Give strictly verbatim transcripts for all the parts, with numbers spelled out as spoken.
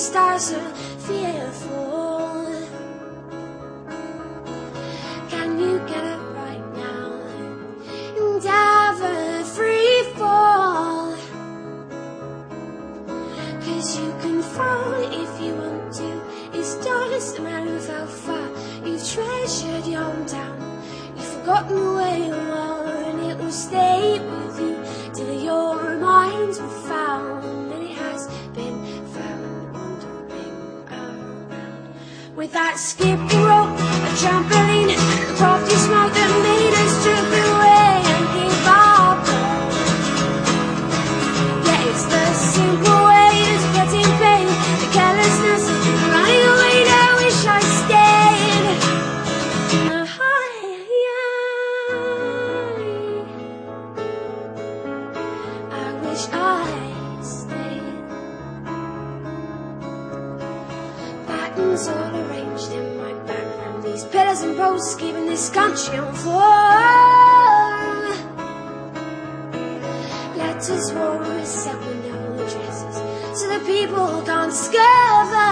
stars are fearful. Can you get up right now and have a free fall? Cause you can fall if you want to. It's just a matter of how far you've treasured your own down. You've forgotten where you are, and it will stay with you till your minds were found. And it has been found wandering around. With that skip rope, a trampoline, the crafty smoke that made us strip away and give up. Yeah, it's the simple way of getting paid, the carelessness of running away. I wish I stayed. Now, I, I wish I stayed. Patterns all arranged in my background, these pillars and posts keeping this country on form. Letters roll with seven old addresses, so the people can't discover.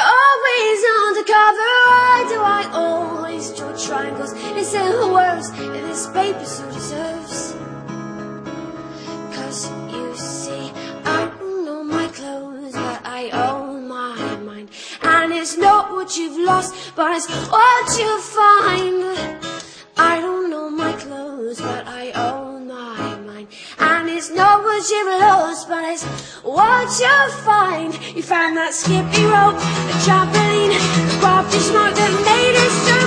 Always undercover, why do I always draw triangles instead of words in this paper so deserves? Cause you see, I own all my clothes, but I own my mind. And it's not what you've lost, but it's what you find. I don't know my clothes, but I own my mind. And it's not what you've lost, but it's what you find. You found that skippy rope, the trampoline, the crafty smoke that made us.